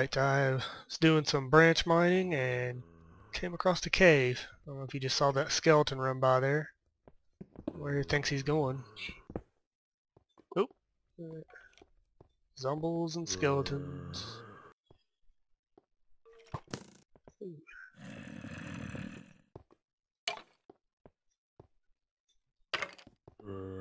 Alright, I was doing some branch mining and came across the cave. I don't know if you just saw that skeleton run by there. Where he thinks he's going. Oh. Zombies and skeletons. Ooh.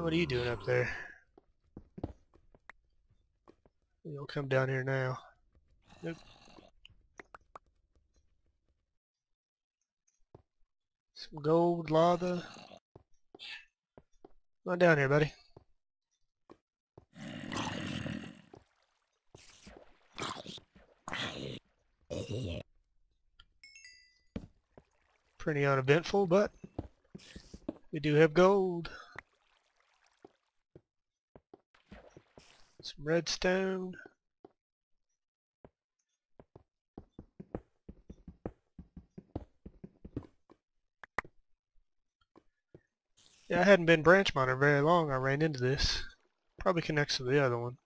What are you doing up there? You'll come down here now. Nope. Some gold, lava. Come on down here, buddy. Pretty uneventful, but we do have gold. Some redstone. Yeah, I hadn't been branch mining very long. I ran into this. Probably connects to the other one.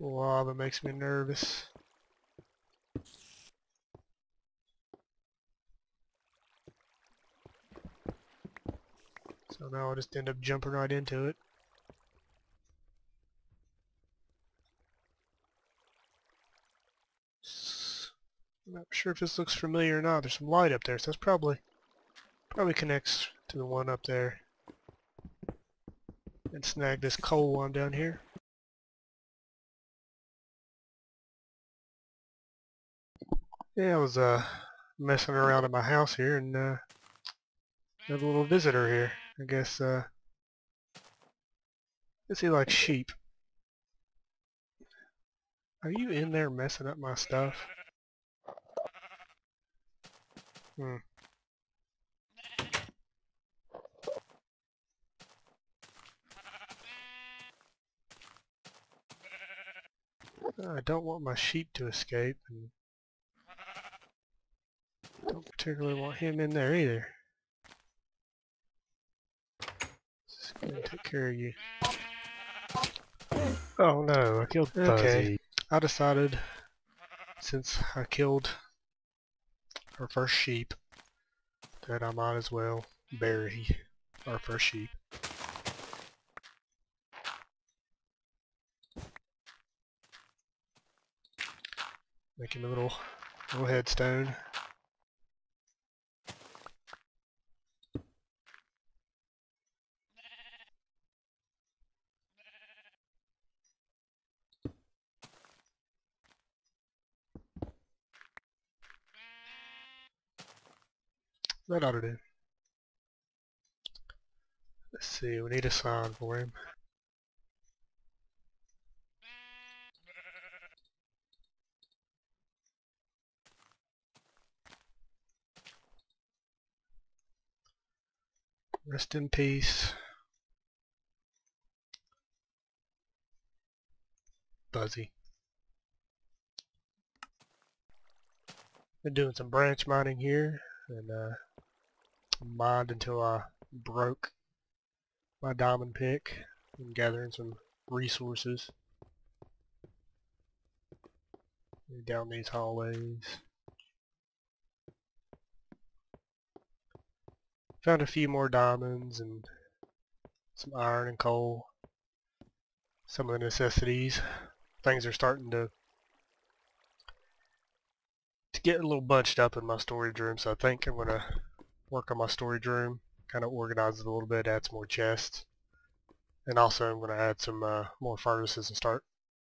Lava makes me nervous. So now I'll just end up jumping right into it. I'm not sure if this looks familiar or not. There's some light up there, so that's probably connects to the one up there. And snag this coal while I'm down here. Yeah, I was messing around at my house here and another little visitor here. I guess he likes sheep. Are you in there messing up my stuff? I don't want my sheep to escape, and don't particularly want him in there either. Just gonna take care of you. Oh no, I killed Fuzzy. Okay, I decided, since I killed our first sheep, that I might as well bury our first sheep. Make him a little headstone. That ought to do. Let's see, we need a sign for him. Rest in peace, Fuzzy. Been doing some branch mining here, and mined until I broke my diamond pick and gathering some resources down these hallways. Found a few more diamonds and some iron and coal. Some of the necessities. Things are starting to get a little bunched up in my storage room, so I think I'm gonna work on my storage room, kind of organize it a little bit, add some more chests, and also I'm going to add some more furnaces and start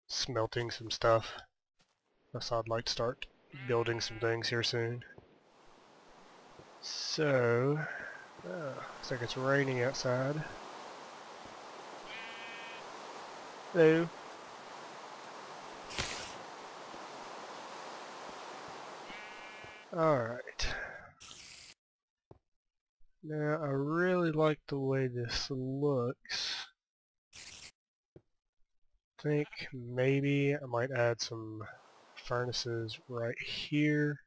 smelting some stuff. So I'd like to start building some things here soon. So, looks like it's raining outside. Hello. Alright. Now, I really like the way this looks. think maybe I might add some furnaces right here.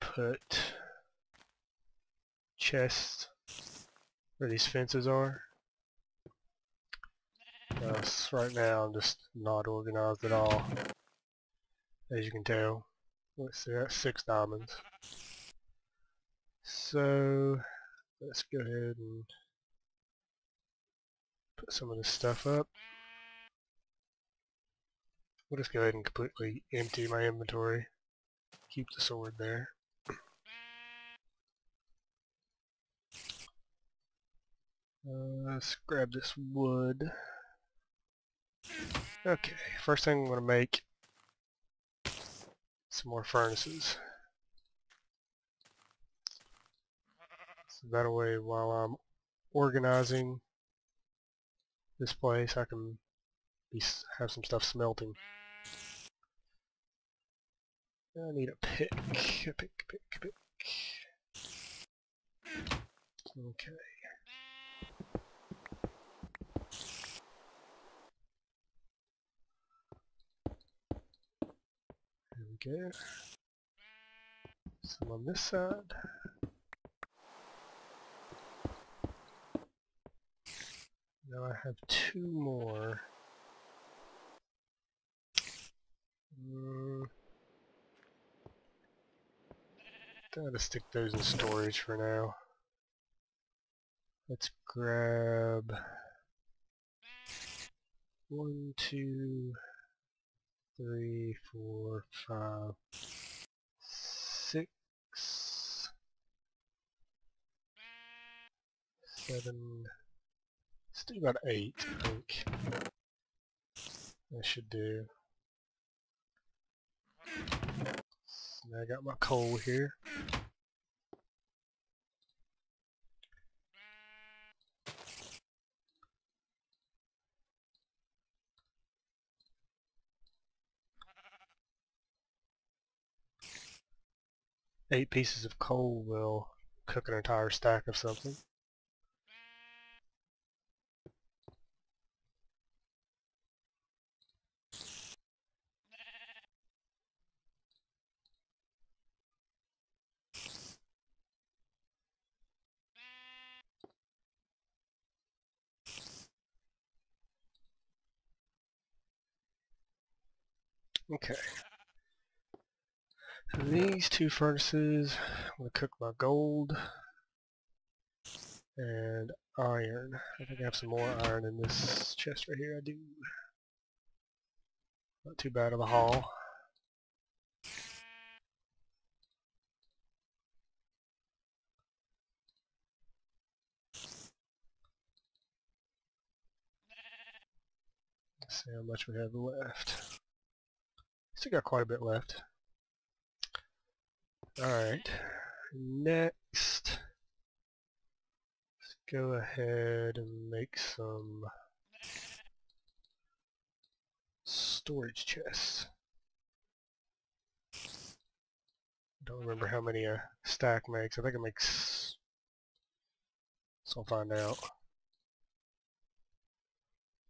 Put chests where these fences are. Right now I'm just not organized at all, as you can tell. Let's see, that's 6 diamonds. So let's go ahead and put some of this stuff up. We'll just go ahead and completely empty my inventory. Keep the sword there. Let's grab this wood. Okay, first thing I'm going to make some more furnaces. So that way while I'm organizing this place I can have some stuff smelting. I need a pick. A pick. Okay. Here we go. Some on this side. Now I have 2 more. Gotta stick those in storage for now. Let's grab 1, 2, 3, 4, 5, 6, 7. Let's do about 8, I think. That should do. So now I got my coal here. Eight pieces of coal will cook an entire stack of something. Okay. These 2 furnaces, I'm going to cook my gold and iron. I think I have some more iron in this chest right here. I do. Not too bad of a haul. Let's see how much we have left. Still got quite a bit left. Alright, next, let's go ahead and make some storage chests. Don't remember how many a stack makes. I think it makes, so I'll find out.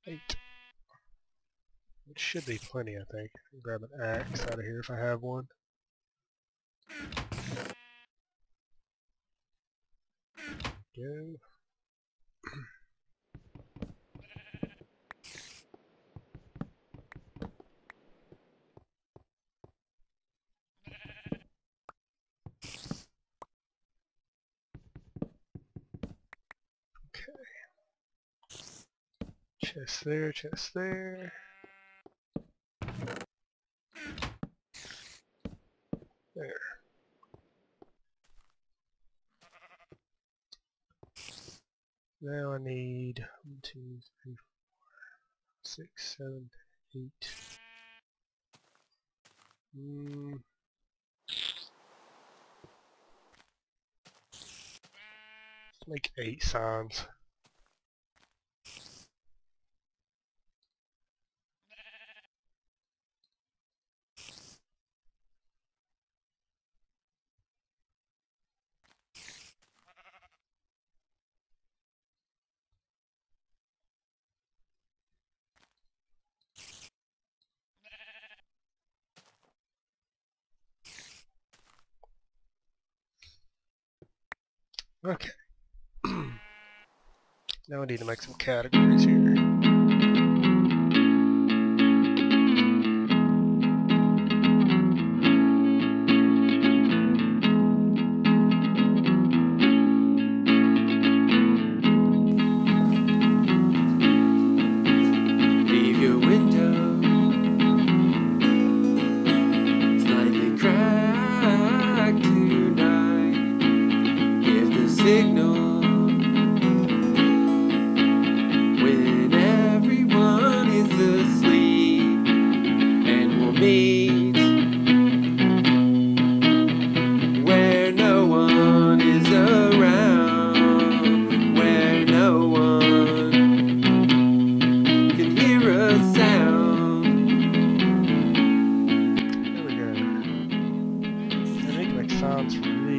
8. It should be plenty, I think. I'll grab an axe out of here if I have one. Go. Okay. Chest there, chest there. There. Now I need 1, 2, 3, 4, 6, 7, 8. Let's make 8 signs. Okay. Now we need to make some categories here. Signal when everyone is asleep, and we'll meet where no one is around, where no one can hear a sound. There we go. I need to make sounds for me.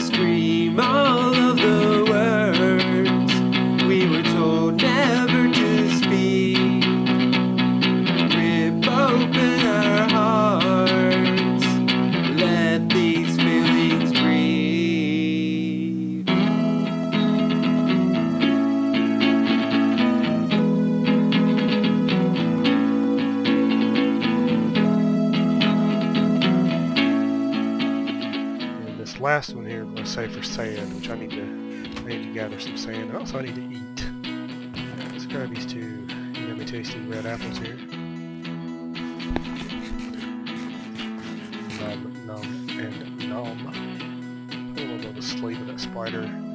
Scream all of the words we were told never to speak. Rip open our hearts, let these feelings breathe. And this last one here, I'm going to say for sand, which I need to gather some sand. Also, I need to eat. Let's grab these two yummy tasty red apples here. Nom, nom, and nom. Put a little bit of a sleeve of that spider.